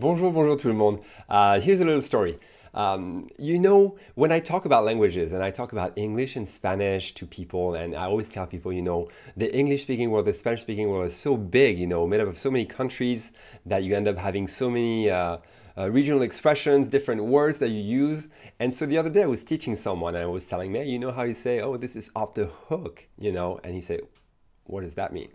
Bonjour, bonjour tout le monde. Here's a little story. You know, when I talk about languages and I talk about English and Spanish to people, and I always tell people, you know, the English-speaking world, the Spanish-speaking world is so big, you know, made up of so many countries that you end up having so many regional expressions, different words that you use. And so the other day I was teaching someone and I was telling him, you know how you say, oh, this is off the hook, you know, and he said, what does that mean?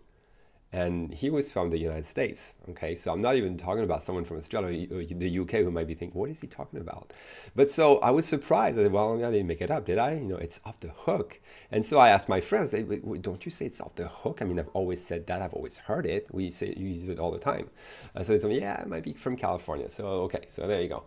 And he was from the United States, okay? So I'm not even talking about someone from Australia or the UK who might be thinking, what is he talking about? But so I was surprised. I said, well, I didn't make it up, did I? You know, it's off the hook. And so I asked my friends, don't you say it's off the hook? I mean, I've always said that. I've always heard it. We say you use it all the time. So they told me, yeah, I might be from California. So, okay, so there you go.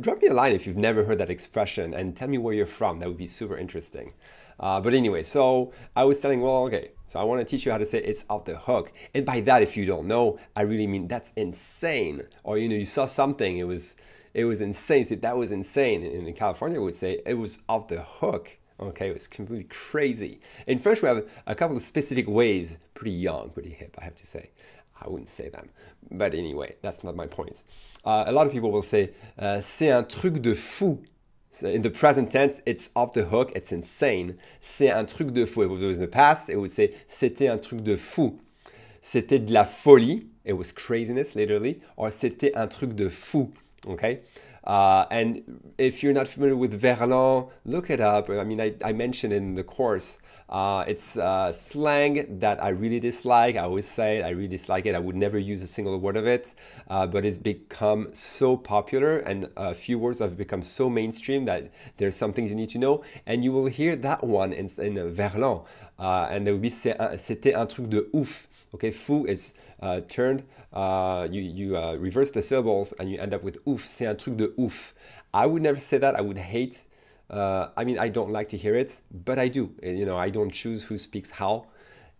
Drop me a line if you've never heard that expression and tell me where you're from. That would be super interesting. But anyway, so I was telling, well, okay, so I want to teach you how to say it's off the hook. And by that, if you don't know, I really mean that's insane. Or, you know, you saw something, it was insane. So that was insane. And in California, we would say it was off the hook. Okay, it was completely crazy. In French, we have a couple of specific ways, pretty young, pretty hip, I have to say. I wouldn't say them. But anyway, that's not my point. A lot of people will say, c'est un truc de fou. So in the present tense, it's off the hook, it's insane. C'est un truc de fou. If it was in the past, it would say, c'était un truc de fou. C'était de la folie. It was craziness, literally. Or, c'était un truc de fou. Okay? And if you're not familiar with Verlan, look it up. I mean, I mentioned in the course. It's slang that I really dislike. I always say it. I really dislike it. I would never use a single word of it. But it's become so popular, and a few words have become so mainstream that there's some things you need to know. And you will hear that one in Verlan. And there will be c'était un truc de ouf. Okay, fou is turned. You reverse the syllables, and you end up with ouf. C'est un truc de ouf. I would never say that. I would hate. I mean, I don't like to hear it, but I do. You know, I don't choose who speaks how,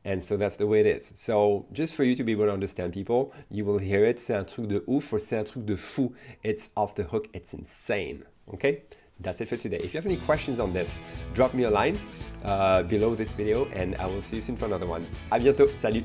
and so that's the way it is. So just for you to be able to understand people, you will hear it. C'est un truc de ouf or c'est un truc de fou. It's off the hook. It's insane. Okay, that's it for today. If you have any questions on this, drop me a line below this video, and I will see you soon for another one. À bientôt. Salut.